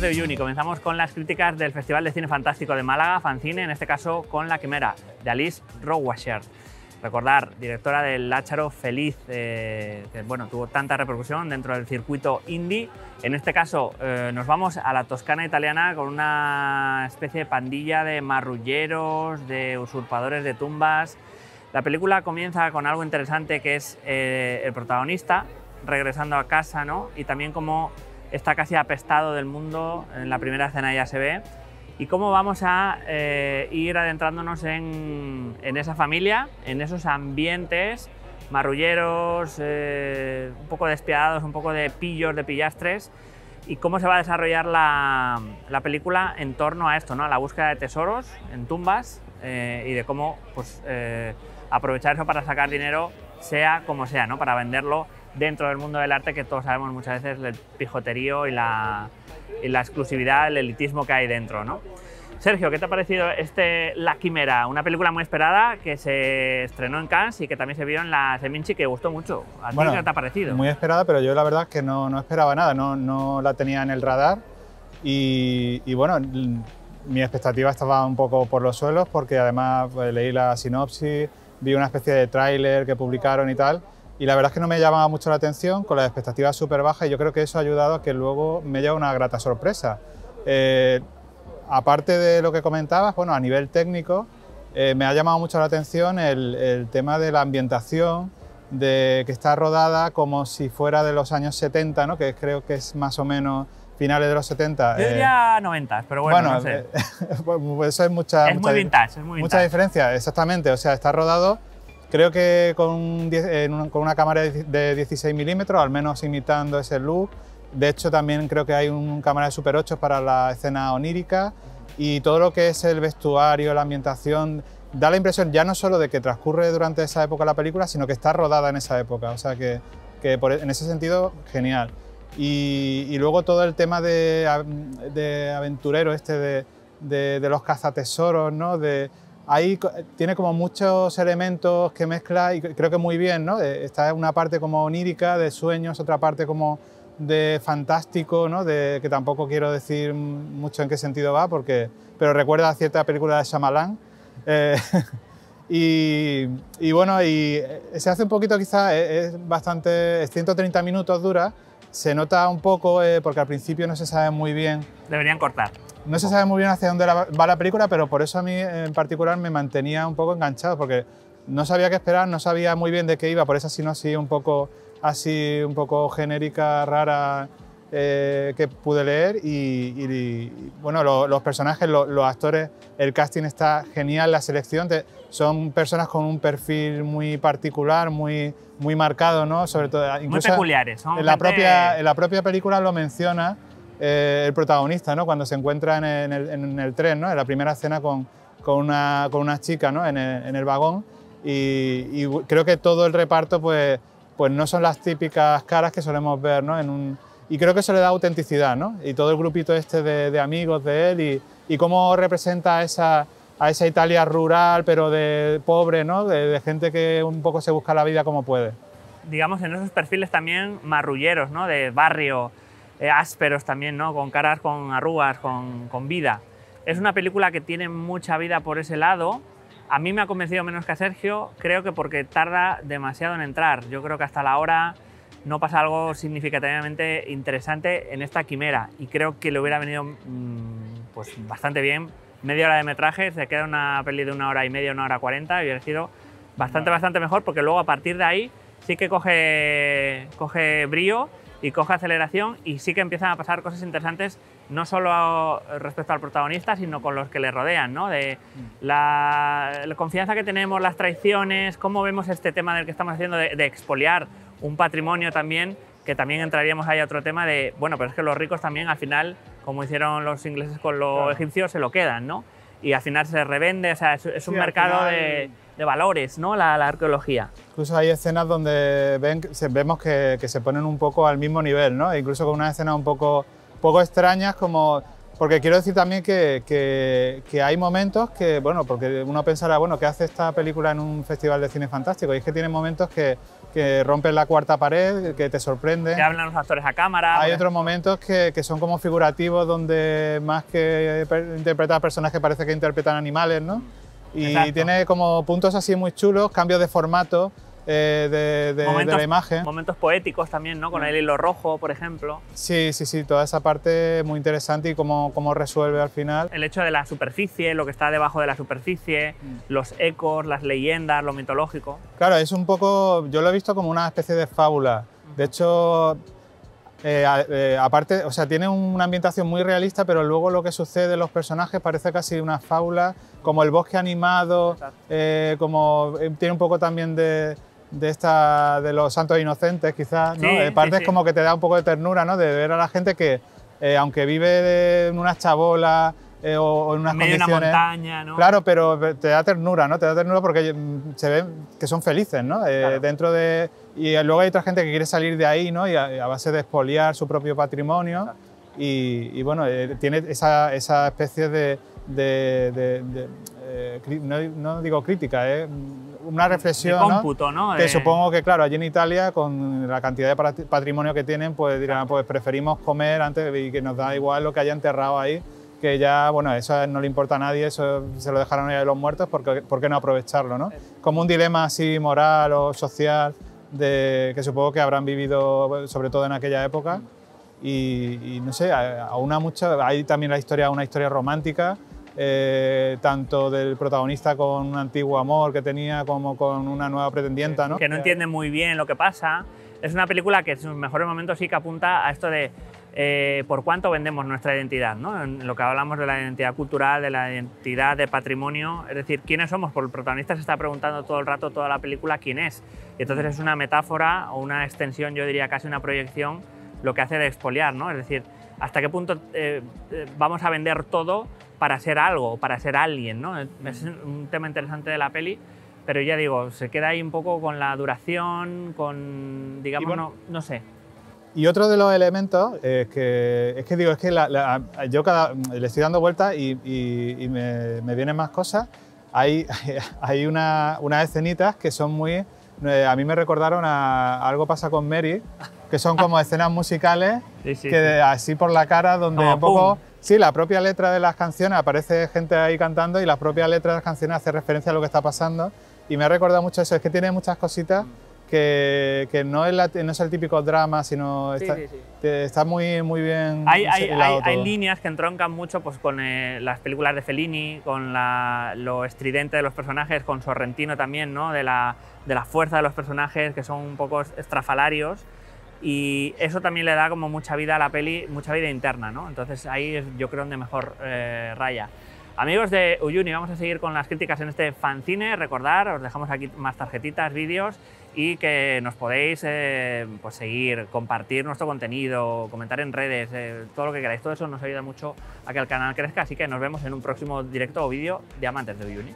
Amantes de Uyuni, comenzamos con las críticas del Festival de Cine Fantástico de Málaga, Fancine, en este caso con La Chimera, de Alice Rohrwacher. Recordar, directora de Lazzaro Feliz, que bueno, tuvo tanta repercusión dentro del circuito indie. En este caso nos vamos a la Toscana italiana con una especie de pandilla de marrulleros, de usurpadores de tumbas. La película comienza con algo interesante que es el protagonista regresando a casa, ¿no? Y también cómo está casi apestado del mundo, en la primera escena ya se ve, y cómo vamos a ir adentrándonos en esa familia, en esos ambientes marrulleros, un poco despiadados, un poco de pillos, de pillastres, y cómo se va a desarrollar la película en torno a esto, ¿no? A la búsqueda de tesoros en tumbas y de cómo pues, aprovechar eso para sacar dinero, sea como sea, ¿no? Para venderlo dentro del mundo del arte, que todos sabemos muchas veces el pijoterío y la exclusividad, el elitismo que hay dentro, ¿no? Sergio, ¿qué te ha parecido La Chimera? Una película muy esperada que se estrenó en Cannes y que también se vio en la Seminci, que gustó mucho. ¿A ti qué te ha parecido? Muy esperada, pero yo la verdad es que no esperaba nada, no la tenía en el radar y bueno, mi expectativa estaba un poco por los suelos porque además pues, leí la sinopsis, vi una especie de tráiler que publicaron y tal. Y la verdad es que no me llamaba mucho la atención, con las expectativas súper bajas, y yo creo que eso ha ayudado a que luego me lleve una grata sorpresa. Aparte de lo que comentabas, bueno, a nivel técnico, me ha llamado mucho la atención el tema de la ambientación, de que está rodada como si fuera de los años 70, ¿no? Que creo que es más o menos finales de los 70. Yo diría 90, pero bueno, no sé. Eso es mucha vintage, es muy vintage. Mucha diferencia, exactamente, o sea, está rodado. Creo que con una cámara de 16 milímetros, al menos imitando ese look. De hecho, también creo que hay una cámara de Super 8 para la escena onírica. Y todo lo que es el vestuario, la ambientación, da la impresión ya no solo de que transcurre durante esa época la película, sino que está rodada en esa época. O sea que en ese sentido, genial. Y luego todo el tema de aventurero, de los cazatesoros, ¿no? Ahí tiene como muchos elementos que mezcla y creo que muy bien, ¿no? Está una parte como onírica, de sueños, otra parte como de fantástico, ¿no? Que tampoco quiero decir mucho en qué sentido va, pero recuerda a cierta película de Shyamalan. Y bueno, se hace un poquito quizás, es bastante, 130 minutos dura, se nota un poco porque al principio no se sabe muy bien. Deberían cortar. No se sabe muy bien hacia dónde va la película, pero por eso a mí en particular me mantenía un poco enganchado, porque no sabía qué esperar, no sabía muy bien de qué iba, por eso así un poco genérica, rara, que pude leer. Y bueno, los personajes, los actores, el casting está genial, la selección, son personas con un perfil muy particular, muy marcado, ¿no? Sobre todo, incluso muy peculiares. Son en la propia película lo menciona. El protagonista, ¿no? Cuando se encuentra en el tren, ¿no? En la primera escena con una chica, ¿no? en el vagón, y creo que todo el reparto pues no son las típicas caras que solemos ver, ¿no? Y creo que eso le da autenticidad, ¿no? Y todo el grupito de amigos de él y cómo representa a esa Italia rural pero de pobre, ¿no? De gente que un poco se busca la vida como puede. Digamos en esos perfiles también marrulleros, ¿no? De barrio. Ásperos también, ¿no? Con caras, con arrugas, con vida. Es una película que tiene mucha vida por ese lado. A mí me ha convencido menos que a Sergio, creo que porque tarda demasiado en entrar. Yo creo que hasta la hora no pasa algo significativamente interesante en esta Chimera y creo que le hubiera venido pues, bastante bien. Media hora de metraje, se queda una peli de 1 hora y media, 1 hora 40, y hubiera sido bastante mejor, porque luego a partir de ahí sí que coge brío y coge aceleración y sí que empiezan a pasar cosas interesantes, no solo respecto al protagonista, sino con los que le rodean, ¿no? De la confianza que tenemos, las traiciones, cómo vemos este tema del que estamos haciendo de expoliar un patrimonio también, que también entraríamos ahí a otro tema de, bueno, pero es que los ricos también al final, como hicieron los ingleses con los egipcios, se lo quedan, ¿no? Y al final se revende, o sea, es un mercado de valores, ¿no? La arqueología. Incluso hay escenas donde vemos que se ponen un poco al mismo nivel, ¿no? Incluso con unas escenas un poco extrañas, como Porque quiero decir también que hay momentos que, bueno, porque uno pensará, bueno, ¿qué hace esta película en un festival de cine fantástico? Y es que tiene momentos que rompen la cuarta pared, que te sorprenden. Te hablan los actores a cámara. Hay otros momentos que son como figurativos, donde más que interpretar personas que parece que interpretan animales, ¿no? Y exacto, tiene como puntos así muy chulos, cambios de formato, de la imagen. Momentos poéticos también, ¿no? Con el hilo rojo, por ejemplo. Sí, sí, sí, toda esa parte muy interesante y cómo resuelve al final. El hecho de la superficie, lo que está debajo de la superficie, los ecos, las leyendas, lo mitológico. Claro, es un poco, yo lo he visto como una especie de fábula. De hecho, aparte, o sea, tiene una ambientación muy realista, pero luego lo que sucede en los personajes parece casi una fábula, como el bosque animado, como tiene un poco también de los santos inocentes, quizás, ¿no? Sí, partes sí, sí, como que te da un poco de ternura, ¿no? De ver a la gente que, aunque vive en unas chabolas o en unas condiciones, medio de una montaña, ¿no? Claro, pero te da ternura, ¿no? Te da ternura porque se ve que son felices, ¿no? Claro. Dentro de... Y luego hay otra gente que quiere salir de ahí, ¿no? Y a base de expoliar su propio patrimonio. Claro. Y bueno, tiene esa especie no digo crítica, una reflexión, de cómputo, ¿no? Que supongo que, claro, allí en Italia, con la cantidad de patrimonio que tienen, pues dirán, pues preferimos comer antes y que nos da igual lo que haya enterrado ahí, que ya, bueno, eso no le importa a nadie, eso se lo dejaron a los muertos, ¿por qué no aprovecharlo, no? Como un dilema así moral o social que supongo que habrán vivido, sobre todo en aquella época. Y no sé, hay también una historia romántica, tanto del protagonista con un antiguo amor que tenía como con una nueva pretendienta, ¿no? Que no entiende muy bien lo que pasa. Es una película que en sus mejores momentos sí que apunta a esto de por cuánto vendemos nuestra identidad, ¿no? En lo que hablamos de la identidad cultural, de la identidad de patrimonio, es decir, ¿quiénes somos? Porque el protagonista se está preguntando todo el rato, toda la película, ¿quién es? Y entonces es una metáfora o una extensión, yo diría casi una proyección, lo que hace de expoliar, ¿no? Es decir, ¿hasta qué punto vamos a vender todo para ser algo, para ser alguien, ¿no? Es un tema interesante de la peli, pero ya digo, se queda ahí un poco con la duración, con, digamos, bueno, no sé. Y otro de los elementos yo le estoy dando vueltas y me vienen más cosas. Hay unas escenitas que son muy... A mí me recordaron a Algo pasa con Mary, que son como escenas musicales, sí, sí, así por la cara, donde un poco... ¡Pum! Sí, la propia letra de las canciones, aparece gente ahí cantando y la propia letra de las canciones hace referencia a lo que está pasando. Y me ha recordado mucho eso, es que tiene muchas cositas que no es el típico drama, sino sí, está muy, muy bien. Hay líneas que entroncan mucho pues, con las películas de Fellini, con lo estridente de los personajes, con Sorrentino también, ¿no? De la fuerza de los personajes, que son un poco estrafalarios. Y eso también le da como mucha vida a la peli, mucha vida interna, ¿no? Entonces ahí es, yo creo, donde mejor raya. Amigos de Uyuni, vamos a seguir con las críticas en este fancine. Recordad, os dejamos aquí más tarjetitas, vídeos, y que nos podéis pues seguir, compartir nuestro contenido, comentar en redes, todo lo que queráis. Todo eso nos ayuda mucho a que el canal crezca, así que nos vemos en un próximo directo o vídeo de Amantes de Uyuni.